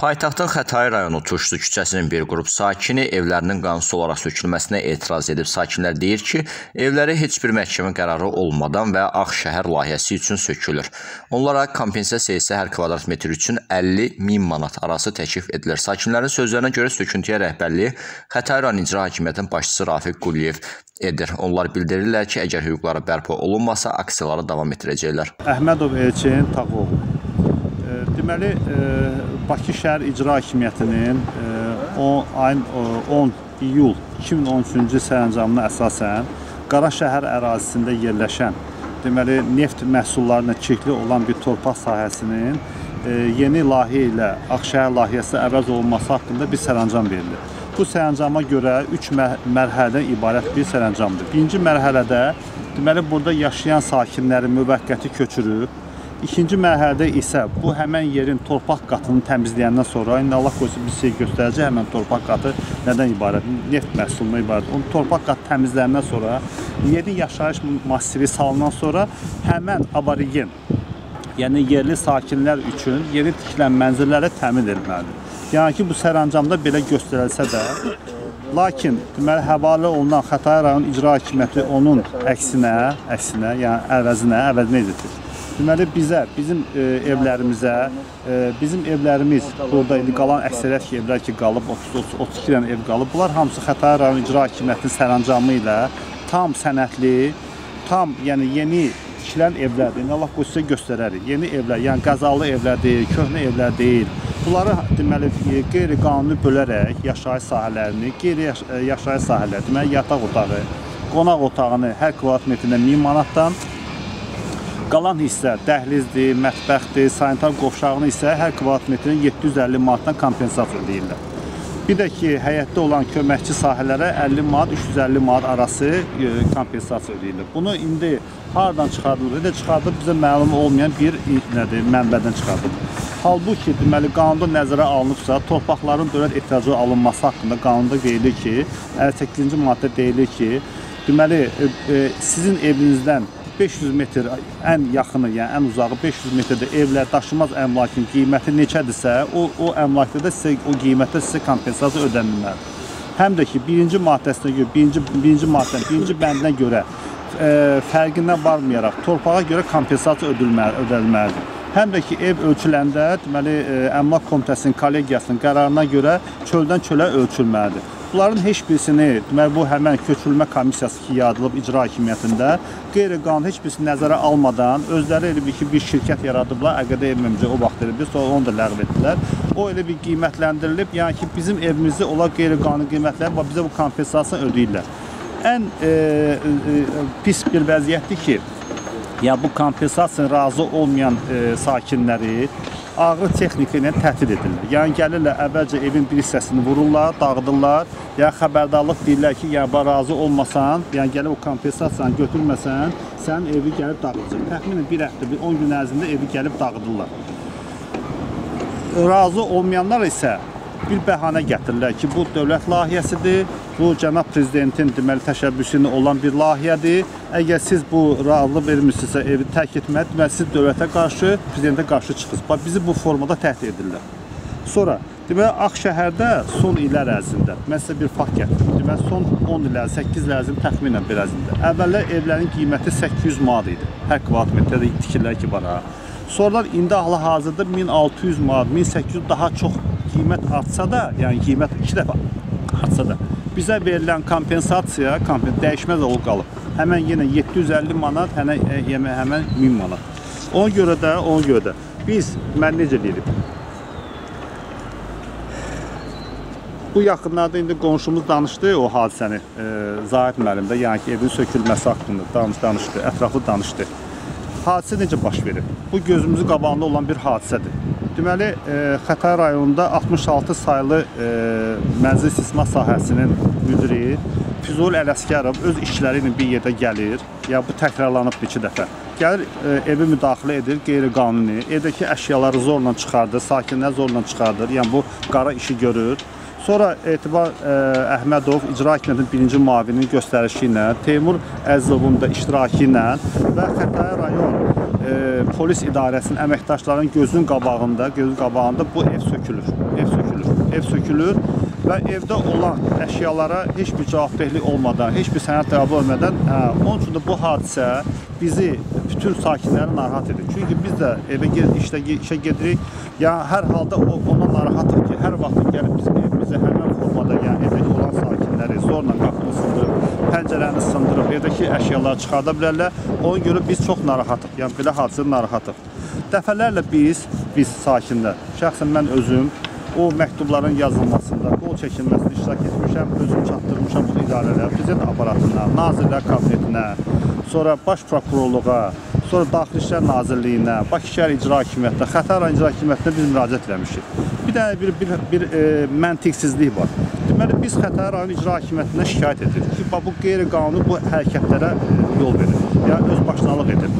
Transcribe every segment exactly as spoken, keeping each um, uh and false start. Paytaxtın Xətai rayonu Tuşlu küçəsinin bir qrup sakini evlərinin qanunsuz olaraq sökülməsinə etiraz edib. Sakinlər deyir ki, evləri heç bir məhkəmə qərarı olmadan və Ağ Şəhər layihəsi üçün sökülür. Onlara kompensasiya isə hər kvadrat metr üçün əlli min manat arası təklif edilir. Sakinlərin sözlərinə görə söküntüyə rəhbərliyi Xətai rayon icra hakimiyyətinin başçısı Rafiq Quliyev edir. Onlar bildirirlər ki, əgər hüquqları bərpa olunmasa, aksiyalara davam etdirəcəklər. Əhmədov elçinin Tağoğlu. Deməli, Bakı Şəhər İcra Hakimiyyətinin on iyul iki min on üçüncü sərəncamına əsasən Qaraşəhər ərazisində yerləşən, deməli, neft məhsullarına çirkli olan bir torpaq sahəsinin yeni layihə ilə Ağşəhər layihəsi əvəz olunması haqqında bir sərəncam verilir. Bu sərəncama görə üç mərhələdən ibarət bir sərəncamdır. Birinci mərhələdə, deməli, burada yaşayan sakinləri müvəqqəti köçürüb. İkinci mərhələdə isə bu həmən yerin torpaq qatını təmizləyəndən sonra, indi Allah qoysun bir şey göstərəcək, həmən torpaq qatı nədən ibarət, neft məhsulundan ibarət. Onun torpaq qatı təmizləyəndən sonra, yeni yaşayış masivi salınan sonra həmən aborigen, yəni yerli sakinlər üçün yeni tikilən mənzilləri təmin edilməlidir. Yəni ki, bu sərəncamda belə göstərilsə də, lakin deməli, həvalə olunan Xətai rayon icra hakimiyyəti onun əksinə, əksinə, yəni əvəzinə, əvəzinə edilir. Deməli, bizə, bizim evlərimizə, bizim evlərimiz, burada indi qalan əksəriyyət evlər ki, qalıb, otuz iki dənə ev qalıb, bunlar hamısı Xətai rayon icra hakimiyyətinin sərəncamı ilə tam sənədli, tam, yəni yeni tikilən evlərdir. Allah qoysun sizə göstərərik. Yeni evlər, yəni qəzalı evlər deyil, köhnə evlər deyil. Bunları, deməli, qeyri-qanuni bölərək yaşayış sahələrini, qeyri-yaşayış sahələri, deməli, yataq otağı, qonaq otağını hər kvadrat metrindən min manatdan, qalan hissə dəhlizdir, mətbəxdir, sanitar qovşağını isə hər kvadrat metrin yeddi yüz əlli manatdan kompensasiya deyirlər. Bir də ki, həyətdə olan köməkçi sahələrə əlli manat, üç yüz əlli manat arası kompensasiya deyirlər. Bunu indi haradan çıxardılır? Elə çıxardır, bizə məlum olmayan bir mənbədən çıxardır. Halbuki, deməli, qanunda nəzərə alınıbsa, torpaqların dövlət ehtiyacı alınması haqqında qanunda deyilir ki, əlli səkkizinci maddə deyilir ki, deməli, sizin evinizdən beş yüz metr ən yaxını, yəni ən uzağı beş yüz metrdə evlər daşınmaz əmlakın qiyməti neçədirsə, o əmlakda da sizə, o qiymətdə sizə kompensasiya ödənilməlidir. Həm də ki, birinci maddəsinə görə, birinci maddənin, birinci bəndinə görə fərqindən varmayaraq torpağa görə kompensasiya ödənilməlidir. Həm də ki, ev ölçüləndə, deməli, əmlak komitəsinin, kollegiyasının qərarına görə çöldən çölə ölçülməlidir. Bunların heç birisini, deməli, bu həmən köçürülmə komissiyası ki, yaradılıb icra hakimiyyətində, qeyri-qanun heç birisini nəzərə almadan özləri elə bir ki, bir şirkət yaradıblar, əqədə evimizə o vaxt edib, sonra onu da ləğv etdilər. O elə bir qiymətləndirilib, yəni ki, bizim evimizdə olar qeyri-qanun qiymətləri var, bizə bu kompensasiya ödəyirlər. Ən pis bir vəziyyətdir ki, bu kompensasiyanın razı olmayan sakinləri ağır texnika ilə təhdid edirlər. Yəni, gəlirlər, əvvəlcə evin bir hissəsini vururlar, dağıdırlar, yəni xəbərdarlıq deyirlər ki, yəni, razı olmasan, yəni, gəlib o kompensasiyanı götürməsən, sənin evi gəlib dağıdacaq. Təxminən bir həftə, on gün ərzində evi gəlib dağıdırlar. Razı olmayanlar isə bir bəhanə gətirirlər ki, bu dövlət layihəsidir, bu cənab prezidentin təşəbbüsünün olan bir layihədir. Əgər siz bu razılıq vermişsinizsə evi tərk etməyə, deməli, siz dövlətə qarşı, prezidentə qarşı çıxırsınız. Bizi bu formada təhdid edirlər. Sonra, deməli, Ağşəhərdə son illər ərzində, mən sizə bir fakt gətirim, deməli, son on il ərzində, səkkiz il ərzində təxminən bir ərzində. Əvvəllər evlərin qiyməti səkkiz yüz manat idi. Hər kvadrat metrdə tikirlər ki, var ha. Sonralar indi hal-hazırda min altı yüz manat, min səkkiz yüz daha çox qiymət artsa da, yəni qiymət iki dəfə artsa da, bizə verilən kompensasiya dəyişməz olub qalıb. Həmən yenə yeddi yüz əlli manat, həmən min manat. Ona görə də, ona görə də biz, mən necə deyirik? Bu yaxınlarda indi qonşumuz danışdı o hadisəni Zahid müəllimdə, yəni ki, evin sökülməsi haqqında danışdı, ətraflı danışdı. Hadisə necə baş verir? Bu, gözümüzün qabağında olan bir hadisədir. Deməli, Xətai rayonunda altmış altı sayılı mənzil istismar sahəsinin müdiri Pizul Ələskarov öz işçiləri ilə bir yerdə gəlir, ya bu təkrarlanıb iki dəfə. Gəlir, evi müdaxilə edir, qeyri-qanuni, evdəki əşyaları zorla çıxardır, sakinlər zorla çıxardır, yəni bu qara işi görür. Sonra Etibar Əhmədov icra hakimiyyətinin birinci muavininin göstərişi ilə, Temur Əzovun da iştirakı ilə və Xətai rayon polis idarəsinin əməkdaşlarının gözünün qabağında, gözünün qabağında bu ev sökülür. Ev sökülür. Ev sökülür və evdə olan əşyalara heç bir cavabdehlik olmadan, heç bir sənəd tələb olmadan, hə, onun üçün də bu hadisə bizi, bütün sakinləri narahat edir. Çünki biz də evə gedirik, işə, işə gedirik. Yəni hər halda ona narahatıq ki, hər vaxt gəlib bizim evimizə həmin formada, yəni evdəki olan sakinləri zorla qapını sındırıb, pəncərəni sındırıb, evdəki əşyaları çıxarda bilərlər. Ona görə biz çox narahatıq. Yəni belə hadisə narahatıq. Dəfələrlə biz, biz sakinlər, şəxsən mən özüm o məktubların yazılmasında, qol çəkilməsində iştirak etmişəm, özüm çatdırmışam bu idarələrə, prezident aparatına, Nazirlər Kabinetinə, sonra Baş Prokurorluğa, sonra Daxili İşlər Nazirliyinə, Bakı Şəhər İcra Hakimiyyətinə, Xətai rayon İcra Hakimiyyətinə biz müraciət etmişik. Bir dənə bir, bir, bir e, məntiqsizlik var. Deməli, biz Xətai rayon İcra Hakimiyyətinə şikayət edirik ki, bu qeyri-qanuni bu hərəkətlərə yol verir, yəni öz başlanılıq edir.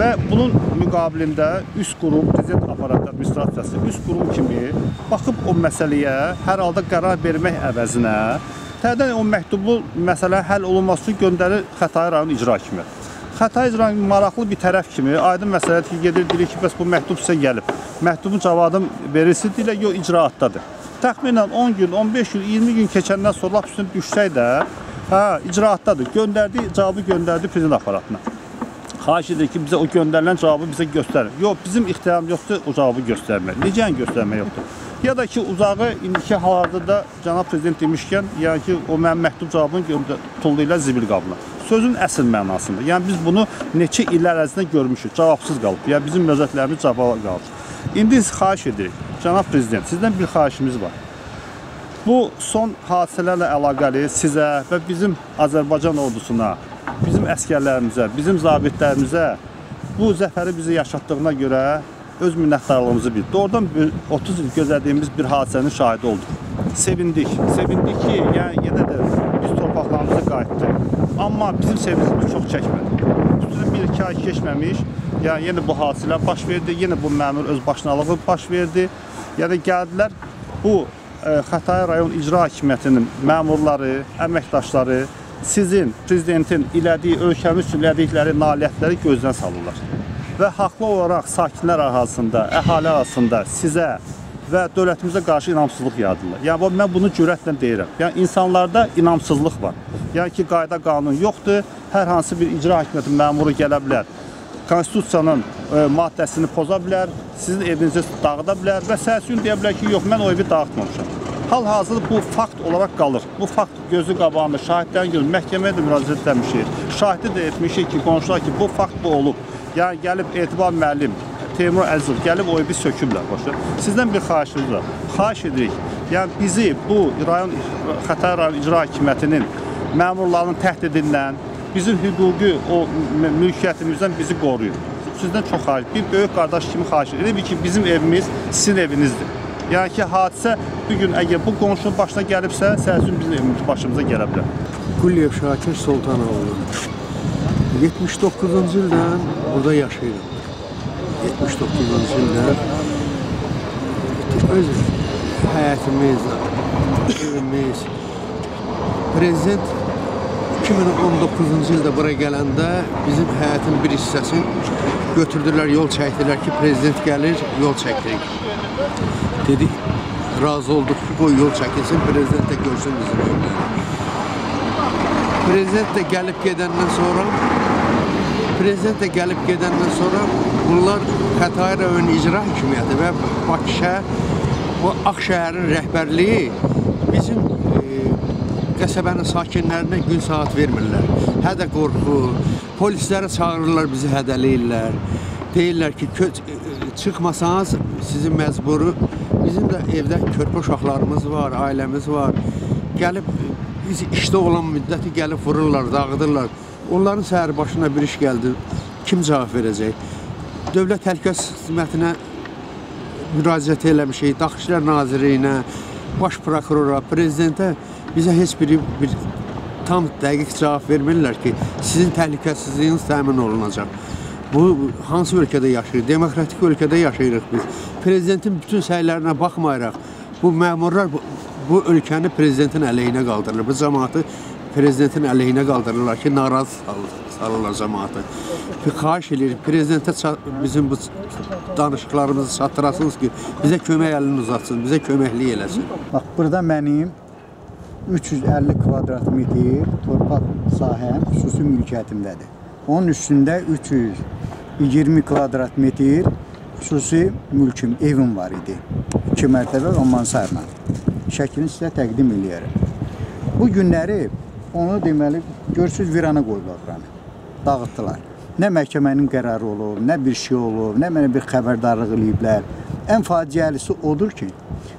Və bunun müqabilində üst qurum, prezident aparatı administrasiyası, üst qurum kimi baxıb o məsələyə hər halda qərar vermək əvəzinə tədən o məktubu məsələ həll olunması üçün göndərir Xətai rayon icra hakimiyyəti. Xətai icra maraqlı bir tərəf kimi aydın məsələdir ki, gedir, deyir ki, bəs bu məktub sizə gəlib. Məktubun cavabı verilsin, deyirlər, yox, icraatdadır. Təxminən on gün, on beş gün, iyirmi gün keçəndən sonra lap üstünə düşsək də, hə, icraatdadır. Göndərdi, cavabı göndərdi prezident aparatına. Xahiş edir ki, bizə o göndərilən cavabı bizə göstərir. Yox, bizim ixtiyarım yoxdur o cavabı göstərmək. Necə göstərmək yoxdur? Ya da ki, uzağı indiki halda da cənab prezident demişkən, yəni ki, o mənim məktub cavabını tullayırlar zibil qabına. Sözün əsl mənasında. Yəni biz bunu neçə illər ərzində görmüşük, cavabsız qalıb. Yəni bizim müraciətlərimiz cavabsız qalıb. İndi siz xahiş edirik, cənab prezident, sizdən bir xahişimiz var. Bu son hadisələrlə əlaqəli sizə və bizim Azərbaycan ordusuna, bizim əskərlərimizə, bizim zabitlərimizə bu zəfəri bizi yaşatdığına görə öz minnətdarlığımızı bildik. Doğrudan otuz il gözlədiyimiz bir hadisənin şahidi olduq. Sevindik. Sevindik ki, yəni yenə də biz torpaqlarımıza qayıtdıq. Amma bizim sevincimiz çox çəkmədi. Üstünə bir-iki ay keçməmiş, yəni yenə bu hadisələr baş verdi, yenə bu məmur öz başınalığı baş verdi. Yəni gəldilər bu Xətai rayon icra hakimiyyətinin məmurları, əməkdaşları sizin, prezidentin elədiyi, ölkəmiz üçün elədikləri nailiyyətləri gözdən salırlar. Və haqlı olaraq sakinlər arasında, əhali arasında sizə və dövlətimizə qarşı inamsızlıq yadırlar. Yəni, mən bunu cürətlə deyirəm. Yəni, insanlarda inamsızlıq var. Yəni ki, qayda qanun yoxdur, hər hansı bir icra hakimiyyəti məmuru gələ bilər, konstitusiyanın e, maddəsini poza bilər, sizin evinizi dağıda bilər və səhsün deyə bilər ki, yox, mən o evi dağıtmamışam. Hal-hazırda bu fakt olaraq qalır. Bu fakt gözü qabağında şahidlərin gözü məhkəməyə də müraciət etmişik. Şahidi də etmişik ki, qonşular ki, bu fakt bu olub. Yəni gəlib Etibar müəllim, Temur Əzizov gəlib o evi söküblər. Başa. Sizdən bir xahişimiz var. Xahiş edirik. Yəni bizi bu rayon Xətai rayon icra hakimiyyətinin məmurlarının təhdid edilən, bizim hüquqi o mülkiyyətimizdən bizi qoruyun. Sizdən çox xahiş. Bir böyük qardaş kimi xahiş edirik ki, bizim evimiz sizin evinizdir. Yəni ki, hadisə bu gün əgər bu qonşunun başına gəlibsə, səhvin bizim evimiz başımıza gələ bilər. Kuliyev Şakir Sultanoğlu. yetmiş doqquzuncu ildən burada yaşayırım. yetmiş doqquzuncu ildən öz həyatimiz, evimiz. Prezident iki min on doqquzuncu ildə bura gələndə bizim həyatın bir hissəsini götürdülər, yol çəkdilər ki, prezident gəlir, yol çəkirik. Dedik, razı olduq ki, qoy yol çəkilsin, prezident də görsün bizim evləri. Prezident də gəlib gedəndən sonra Prezident də gəlib gedəndən sonra bunlar Xətai rayon icra hakimiyyəti və Bakı şəhər, o Ağ şəhərin rəhbərliyi bizim e, qəsəbənin sakinlərinə gün saat vermirlər. Hədə qorxu, polislərə çağırırlar, bizi hədələyirlər. Deyirlər ki, çıxmasanız sizin məcburu. Bizim də evdə körpə uşaqlarımız var, ailəmiz var. Gəlib, biz işdə olan müddəti gəlib vururlar, dağıdırlar. Onların səhər başına bir iş gəldi, kim cavab verəcək? Dövlət Təhlükəsizlik Xidmətinə müraciət eləmişik, Daxili İşlər Nazirliyinə, Baş Prokurora, Prezidentə bizə heç biri bir tam dəqiq cavab vermirlər ki, sizin təhlükəsizliyiniz təmin olunacaq. Bu, hansı ölkədə yaşayırıq? Demokratik ölkədə yaşayırıq biz. Prezidentin bütün səylərinə baxmayaraq, bu məmurlar bu, bu ölkəni prezidentin əleyhinə qaldırırlar, bu cəmaatı prezidentin əleyhinə qaldırırlar ki, narazı salırlar. sarırlar cəmaatı. Xahiş edirik, prezidentə bizim bu danışıqlarımızı çatdırasınız ki, bizə kömək əlini uzatsın, bizə köməklik eləsin. Bax, burada mənim üç yüz əlli kvadrat metr torpaq sahəm xüsusi mülkiyyətimdədir. Onun üstündə üç yüz iyirmi kvadrat metr xüsusi mülküm, evim var idi. İki mərtəbə və mansarla. Şəklini sizə təqdim eləyərəm. Bu günləri onu deməli, görürsünüz, virana qoydular buranı, dağıtdılar. Nə məhkəmənin qərarı olub, nə bir şey olub, nə mənə bir xəbərdarlıq eləyiblər. Ən faciəlisi odur ki,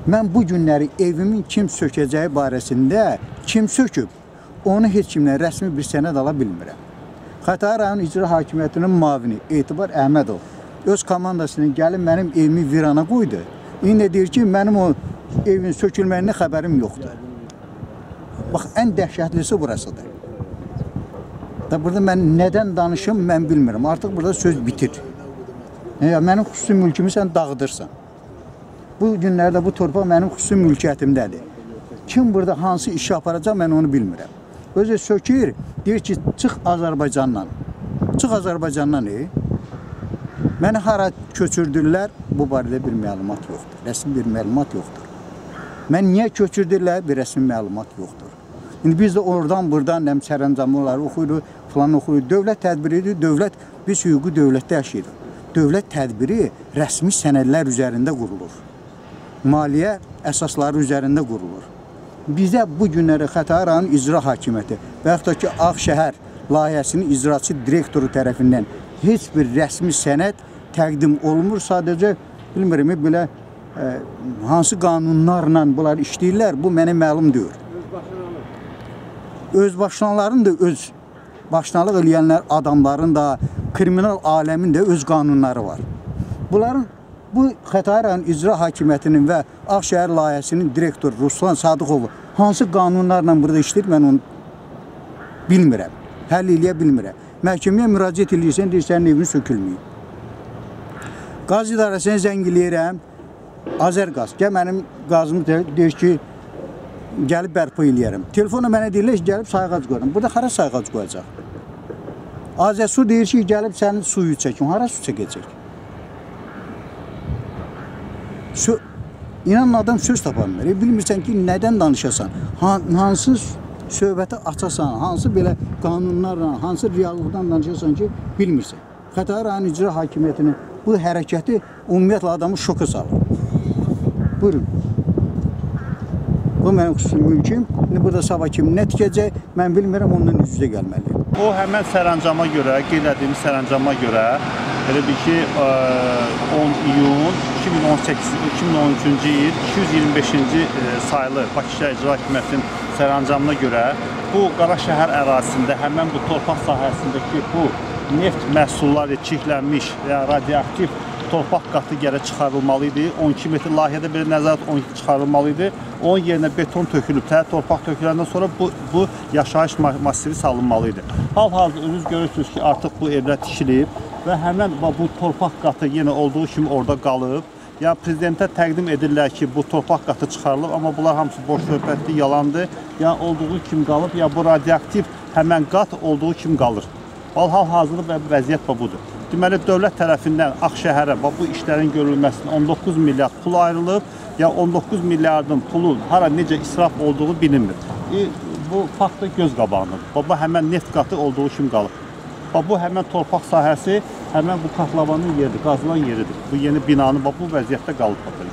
mən bu günləri evimin kim sökəcəyi barəsində, kim söküb, onu heç kimlə rəsmi bir sənəd ala bilmirəm. Xətai rayon icra hakimiyyətinin müavini Etibar Əhmədov öz komandasının gəlib mənim evimi virana qoydu. İndi deyir ki, mənim o evin sökülməyinə xəbərim yoxdur. Bax, ən dəhşətlisi burasıdır. Da burada mən nədən danışım, mən bilmirəm. Artıq burada söz bitir. Ya, mənim xüsusi mülkümü sən dağıdırsan. Bu günlərdə bu torpaq mənim xüsusi mülkiyyətimdədir. Kim burada hansı işi aparacaq, mən onu bilmirəm. Özü sökür, deyir ki, çıx Azərbaycandan. Çıx Azərbaycandan, ey. Məni hara köçürdürlər, bu barədə bir məlumat yoxdur. Rəsmi bir məlumat yoxdur. Mən niyə köçürdürlər, bir rəsmi məlumat yoxdur. İndi biz də oradan-buradan nəm sərəncamları oxuyuruq, plan oxuyuruq. Dövlət tədbiridir, dövlət, biz hüquqi dövlətdə yaşayırıq. Dövlət tədbiri rəsmi sənədlər üzərində qurulur. Maliyyə əsasları üzərində qurulur. Bizə bu günləri Xətai rayon icra hakimiyyəti və yaxud da ki, Ağ Şəhər layihəsinin icraçı direktoru tərəfindən heç bir rəsmi sənəd təqdim olunmur. Sadəcə, bilmirəm, belə e, hansı qanunlarla bunlar işləyirlər, bu mənə məlum deyir. Özbaşınaların da, öz başınalıq eləyənlər adamların da, kriminal aləmin də öz qanunları var. Bunların Bu, Xətai rayon icra hakimiyyətinin və Ağ Şəhər layihəsinin direktoru Ruslan Sadıqov hansı qanunlarla burada işləyir, mən onu bilmirəm, həll eləyə bilmirəm. Məhkəməyə müraciət eləyirsən, deyir, sənin evini sökülməyib. Qaz idarəsinə zəng eləyirəm, Azərqaz, gəl mənim qazımı deyir ki, gəlib bərpa eləyərəm. Telefonu mənə deyirlər ki, gəlib sayğac qoyarım. Burada hara sayğac qoyacaq? Azərsu deyir ki, gəlib sənin suyu çəkim, hara su çəkəcək? İnanın, adam söz tapanmır. Bilmirsən ki, nədən danışasan, hansı söhbəti açasan, hansı belə qanunlarla, hansı reallıqdan danışasan ki, bilmirsən. Xətai rayon icra hakimiyyətinin bu hərəkəti ümumiyyətlə adamı şoka salır. Buyurun. Bu mənim xüsusi mülküm. Burada sabah kimi nə tikəcək, mən bilmirəm, ondan üz-üzə gəlməliyim. O, həmən sərəncama görə, qeyd etdiyim sərəncama görə, elə bir ki, on iyun iki min on üçüncü il iki yüz iyirmi beşinci sayılı Bakı Şəhər İcra Hakimiyyətinin sərəncamına görə bu Qaraşəhər ərazisində, həmən bu torpaq sahəsindəki bu neft məhsulları çirklənmiş və ya radioaktiv torpaq qatı gərə çıxarılmalı idi. on iki metr layihədə bir nəzarət on iki çıxarılmalı idi. Onun yerinə beton tökülüb, tə, torpaq töküləndən sonra bu, bu yaşayış masivi salınmalı idi. Hal-hazır özünüz görürsünüz ki, artıq bu evlər tikilib və həmən bu torpaq qatı yenə olduğu kimi orada qalıb. Ya prezidentə təqdim edirlər ki, bu torpaq qatı çıxarılıb, amma bunlar hamısı boş söhbətdir, yalandır. Ya olduğu kimi qalıb, ya bu radioaktiv həmən qat olduğu kimi qalır. Hal-hazır və vəziyyət budur. Deməli, dövlət tərəfindən Ağ Şəhərə bu işlərin görülməsində on doqquz milyard pul ayrılıb, ya on doqquz milyardın pulu hara necə israf olduğu bilinmir. E, bu fakt da göz qabağındadır. Bu həmən neft qatı olduğu kimi qalıb. Bu həmən torpaq sahəsi, həmən bu qatlamanın yeridir, qazılan yeridir. Bu yeni binanın bu vəziyyətdə qalıb.